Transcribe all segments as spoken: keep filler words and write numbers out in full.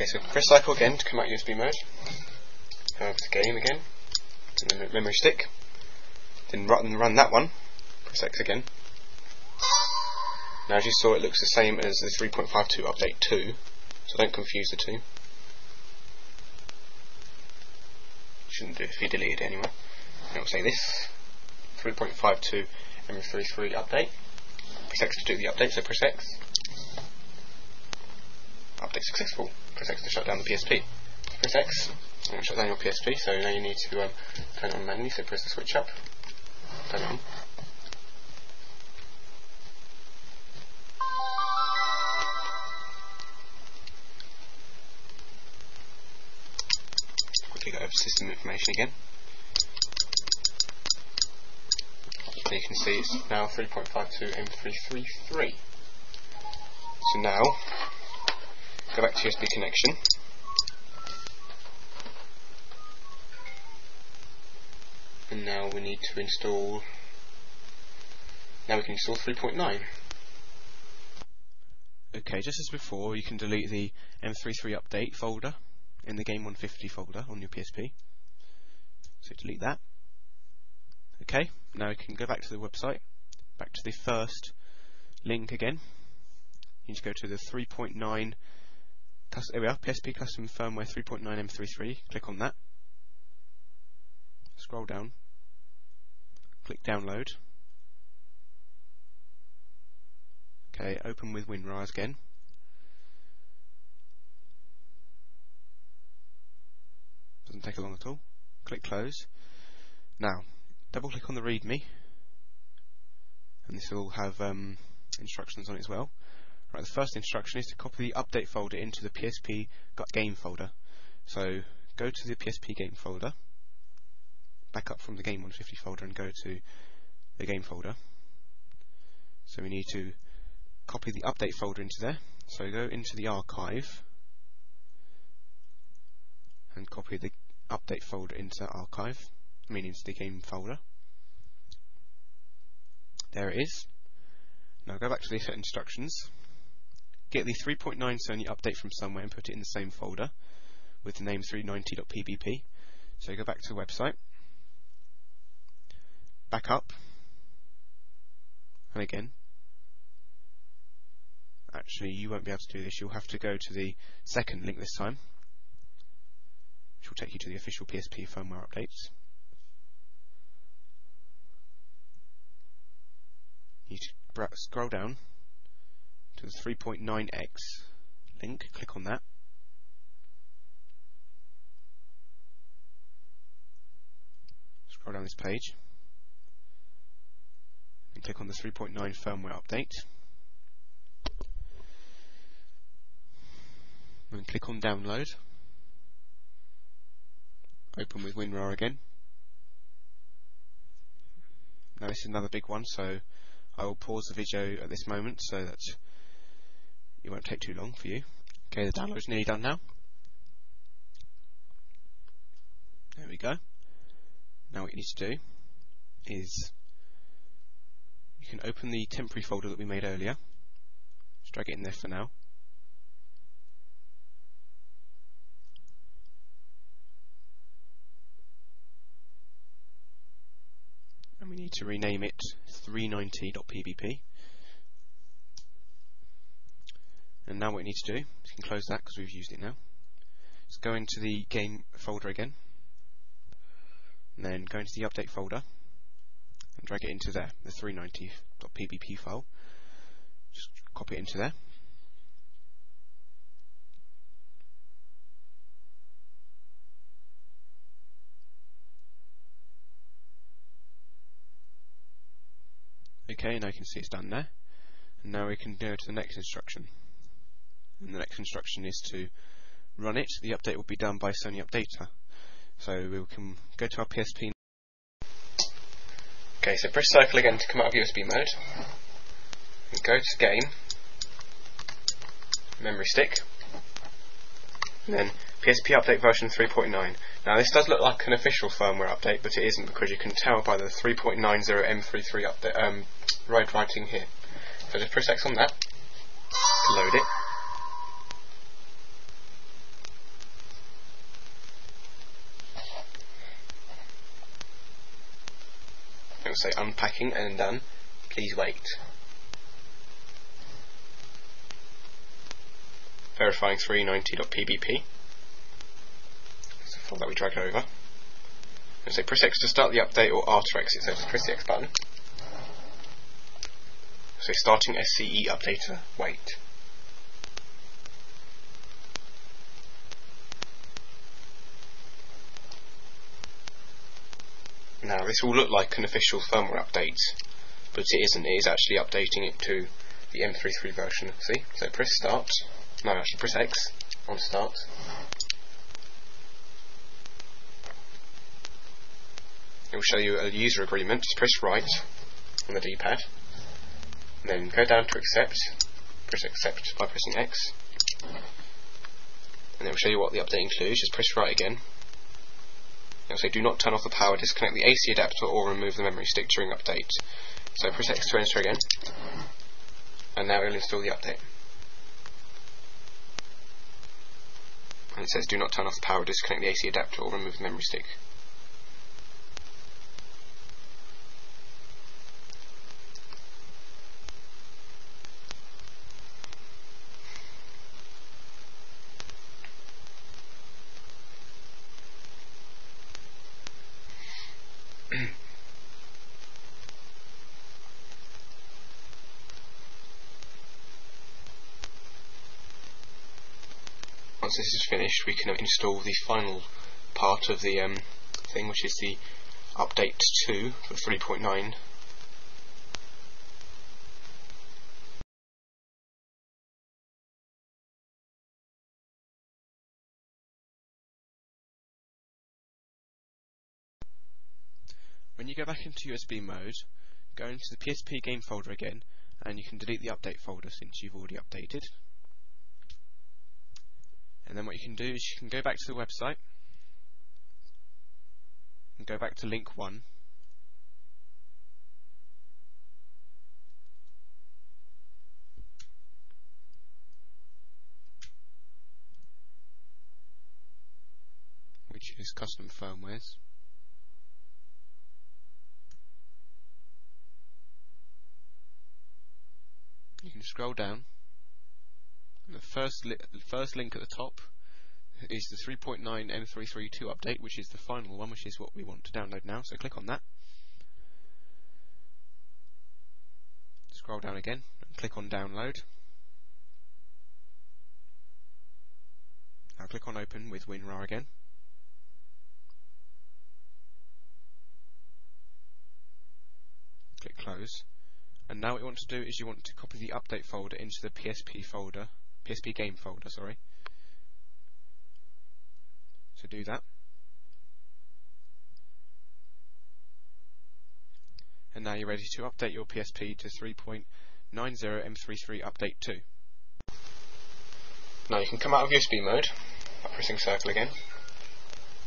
Okay, so press cycle again to come out U S B mode. Over to game again, to the memory stick. Then run, run that one. Press X again. Now, as you saw, it looks the same as the three point five two update two, so don't confuse the two. Shouldn't do if you delete it anyway. It'll say this three point five two M three three three update. Press X to do the update, so press X. Update successful. Press X to shut down the P S P. Press X and it'll shut down your P S P, so now you need to um, turn it on manually, so press the switch up. Turn it on. Quickly go over system information again. So you can see it's now three point five two M three three three. So now, go back to U S B connection. And now we need to install, now we can install three point nine. Okay, just as before, you can delete the M three three update folder in the Game one fifty folder on your P S P. So delete that. Okay, now you can go back to the website, back to the first link again. You need to go to the three point nine, there we are, P S P Custom Firmware three point nine M three three, click on that. Scroll down, click download. Okay, open with WinRAR again. Doesn't take long at all. Click close. Now, double click on the README, and this will have um, instructions on it as well. Right, the first instruction is to copy the update folder into the P S P game folder. So go to the P S P game folder, back up from the Game one fifty folder and go to the game folder. So we need to copy the update folder into there. So go into the archive and copy the update folder into archive. Meaning it's the game folder. There it is. Now go back to the set instructions. Get the three point nine Sony update from somewhere and put it in the same folder with the name three ninety dot P B P. So go back to the website, back up, and again. Actually, you won't be able to do this. You'll have to go to the second link this time, which will take you to the official P S P firmware updates. You scroll down to the three point nine X link, click on that. Scroll down this page and click on the three point nine firmware update. And click on download. Open with WinRAR again. Now this is another big one, so I will pause the video at this moment so that it won't take too long for you. Okay, the download's nearly done now. There we go. Now what you need to do is you can open the temporary folder that we made earlier. Just drag it in there for now. We need to rename it three ninety dot P B P. And now what we need to do, you can close that because we've used it now. Just go into the game folder again, and then go into the update folder and drag it into there, the three ninety dot P B P file. Just copy it into there. Okay, now you can see it's done there. And now we can go to the next instruction. And the next instruction is to run it. The update will be done by Sony Updater. So we can go to our P S P. Okay, so press circle again to come out of U S B mode. And go to game, memory stick, and then P S P update version three point nine. Now this does look like an official firmware update, but it isn't, because you can tell by the three point ninety M three three update um, right writing here. So just press X on that, load it. and say unpacking and done, please wait. Verifying three ninety dot p b p. It's the file that we dragged over. And say press X to start the update or R to exit, so just press the X button. So starting S C E updater, wait. Now this will look like an official firmware update, but it isn't, it is actually updating it to the M thirty-three version, see? So press start, no actually press X on start. It will show you a user agreement, press right on the D-pad, and then go down to accept, press accept by pressing X, and it will show you what the update includes, just press right again. It'll say do not turn off the power, disconnect the A C adapter or remove the memory stick during update. So press X to enter again, and now it'll install the update. And it says do not turn off the power, disconnect the A C adapter or remove the memory stick. Once this is finished, we can install the final part of the um, thing, which is the update two for three point nine. When you go back into U S B mode, go into the P S P game folder again, and you can delete the update folder since you've already updated. And then what you can do is you can go back to the website and go back to link one, which is custom firmwares. You can scroll down. The first, li first link at the top is the three point nine M three thirty-two update, which is the final one, which is what we want to download now, so click on that. Scroll down again and click on download. Now click on open with WinRAR again. Click close. And now what you want to do is you want to copy the update folder into the P S P folder. P S P game folder, sorry. So do that. And now you're ready to update your P S P to three point nine zero M thirty-three update two. Now you can come out of U S B mode by pressing circle again.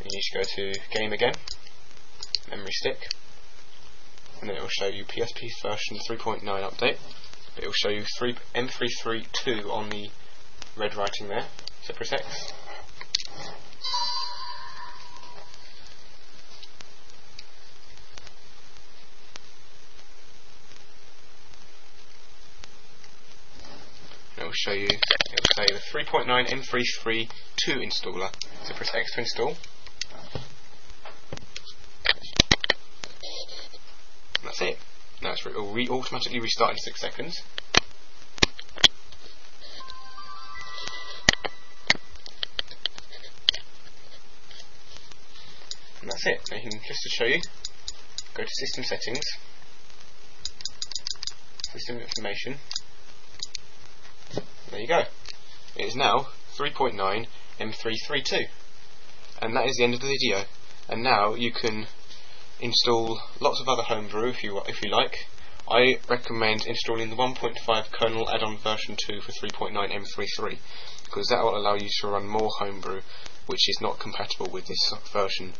You need to go to game again, memory stick, and then it will show you P S P version three point nine update. It will show you three M three thirty-two on the red writing there, so press X. It will show you, it will say the three point nine M three thirty-two installer, so press X to install. And that's it. Now it will re automatically restart in six seconds. And that's it. Now you can, just to show you, go to System Settings, System Information. There you go. It is now three point nine M three thirty-two. And that is the end of the video. And now you can install lots of other homebrew if you if you like. I recommend installing the one point five kernel add-on version two for three point nine M thirty-three, because that will allow you to run more homebrew, which is not compatible with this version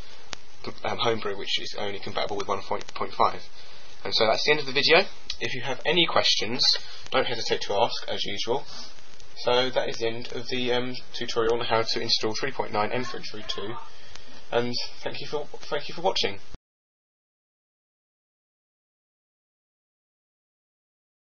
um, homebrew, which is only compatible with one point five. And so that's the end of the video. If you have any questions, don't hesitate to ask as usual. So that is the end of the um, tutorial on how to install three point nine M three thirty-two. And thank you for thank you for watching.